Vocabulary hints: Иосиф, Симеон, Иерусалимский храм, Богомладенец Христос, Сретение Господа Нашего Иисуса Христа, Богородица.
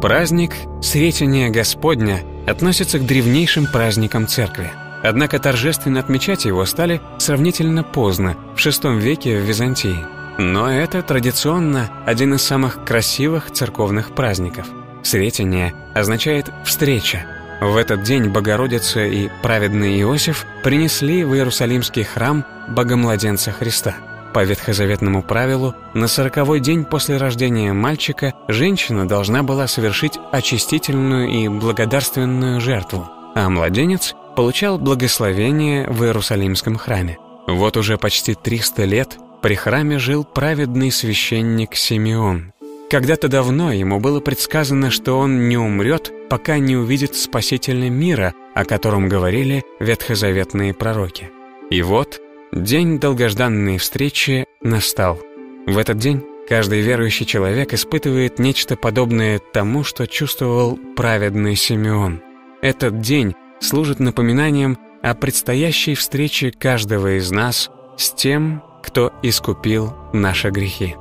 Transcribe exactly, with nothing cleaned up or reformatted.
Праздник Сретения Господня относится к древнейшим праздникам Церкви, однако торжественно отмечать его стали сравнительно поздно, в шестом веке в Византии. Но это традиционно один из самых красивых церковных праздников. Сретение означает «встреча». В этот день Богородица и праведный Иосиф принесли в Иерусалимский храм Богомладенца Христа. По ветхозаветному правилу, на сороковой день после рождения мальчика женщина должна была совершить очистительную и благодарственную жертву, а младенец получал благословение в Иерусалимском храме. Вот уже почти триста лет при храме жил праведный священник Симеон. Когда-то давно ему было предсказано, что он не умрет, пока не увидит Спасителя мира, о котором говорили ветхозаветные пророки. И вот день долгожданной встречи настал. В этот день каждый верующий человек испытывает нечто подобное тому, что чувствовал праведный Симеон. Этот день служит напоминанием о предстоящей встрече каждого из нас с тем, кто искупил наши грехи.